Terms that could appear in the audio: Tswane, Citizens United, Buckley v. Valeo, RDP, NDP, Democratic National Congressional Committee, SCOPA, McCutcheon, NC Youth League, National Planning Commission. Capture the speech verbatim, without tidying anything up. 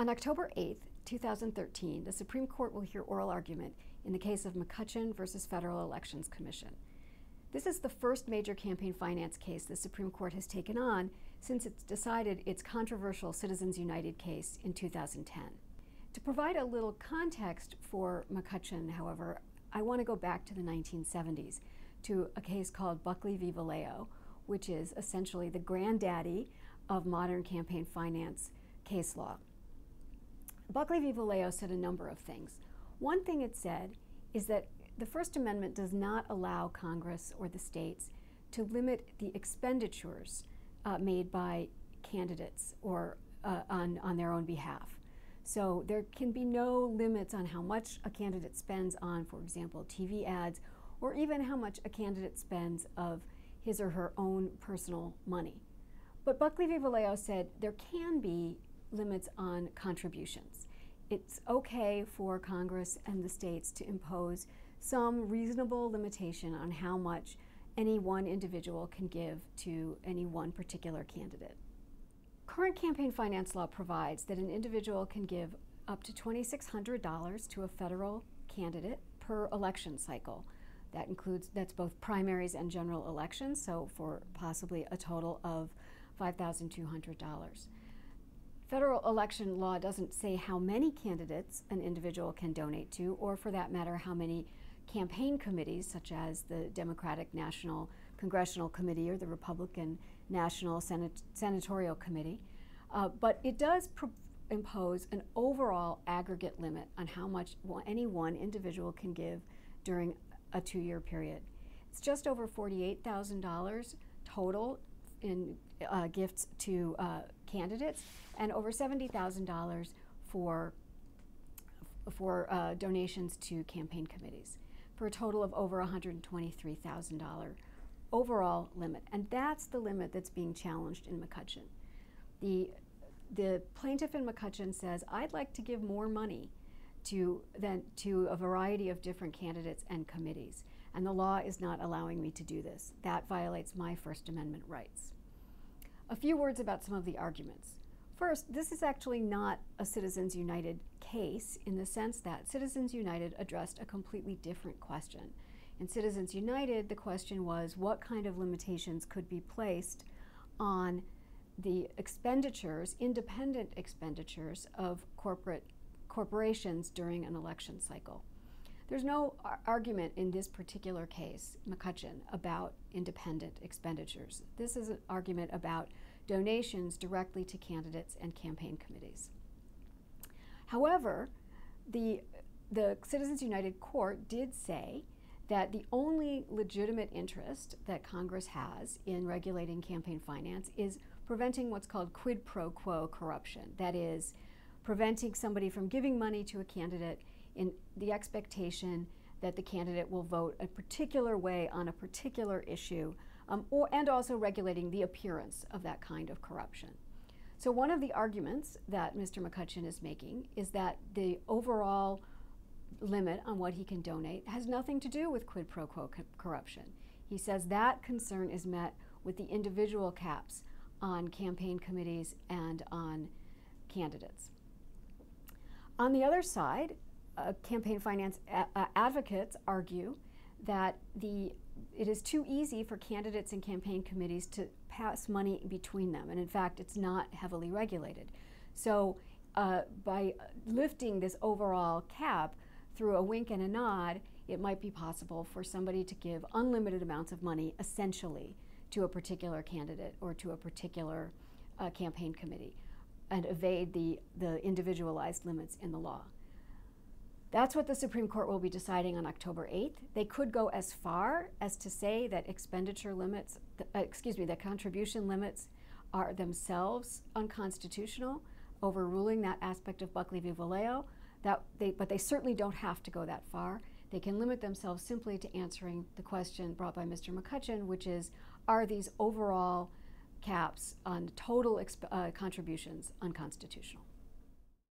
On October eighth, two thousand thirteen, the Supreme Court will hear oral argument in the case of McCutcheon versus Federal Elections Commission. This is the first major campaign finance case the Supreme Court has taken on since it's decided its controversial Citizens United case in two thousand ten. To provide a little context for McCutcheon, however, I want to go back to the nineteen seventies, to a case called Buckley v. Valeo, which is essentially the granddaddy of modern campaign finance case law. Buckley v. Valeo said a number of things. One thing it said is that the First Amendment does not allow Congress or the states to limit the expenditures uh, made by candidates or uh, on, on their own behalf. So there can be no limits on how much a candidate spends on, for example, T V ads, or even how much a candidate spends of his or her own personal money. But Buckley v. Valeo said there can be limits on contributions. It's okay for Congress and the states to impose some reasonable limitation on how much any one individual can give to any one particular candidate. Current campaign finance law provides that an individual can give up to twenty-six hundred dollars to a federal candidate per election cycle. That includes, that's both primaries and general elections, so for possibly a total of five thousand two hundred dollars. Federal election law doesn't say how many candidates an individual can donate to, or for that matter, how many campaign committees, such as the Democratic National Congressional Committee or the Republican National Senat Senatorial Committee. Uh, but it does pro impose an overall aggregate limit on how much any one individual can give during a two-year period. It's just over forty-eight thousand dollars total in uh, gifts to uh, candidates, and over seventy thousand dollars for, for uh, donations to campaign committees, for a total of over one hundred twenty-three thousand dollars overall limit. And that's the limit that's being challenged in McCutcheon. The, the plaintiff in McCutcheon says, I'd like to give more money to, than, to a variety of different candidates and committees, and the law is not allowing me to do this. That violates my First Amendment rights. A few words about some of the arguments. First, this is actually not a Citizens United case in the sense that Citizens United addressed a completely different question. In Citizens United, the question was what kind of limitations could be placed on the expenditures, independent expenditures of corporate corporations during an election cycle. There's no ar argument in this particular case, McCutcheon, about independent expenditures. This is an argument about donations directly to candidates and campaign committees. However, the, the Citizens United Court did say that the only legitimate interest that Congress has in regulating campaign finance is preventing what's called quid pro quo corruption. That is, preventing somebody from giving money to a candidate in the expectation that the candidate will vote a particular way on a particular issue, um, or, and also regulating the appearance of that kind of corruption. So one of the arguments that Mister McCutcheon is making is that the overall limit on what he can donate has nothing to do with quid pro quo co corruption. He says that concern is met with the individual caps on campaign committees and on candidates. On the other side, uh, campaign finance a uh, advocates argue that the, it is too easy for candidates and campaign committees to pass money between them, and in fact it's not heavily regulated. So uh, by lifting this overall cap through a wink and a nod, it might be possible for somebody to give unlimited amounts of money essentially to a particular candidate or to a particular uh, campaign committee, and evade the, the individualized limits in the law. That's what the Supreme Court will be deciding on October eighth. They could go as far as to say that expenditure limits, the, uh, excuse me, that contribution limits are themselves unconstitutional, overruling that aspect of Buckley v. Valeo, that they, but they certainly don't have to go that far. They can limit themselves simply to answering the question brought by Mister McCutcheon, which is, are these overall caps on total exp uh, contributions unconstitutional?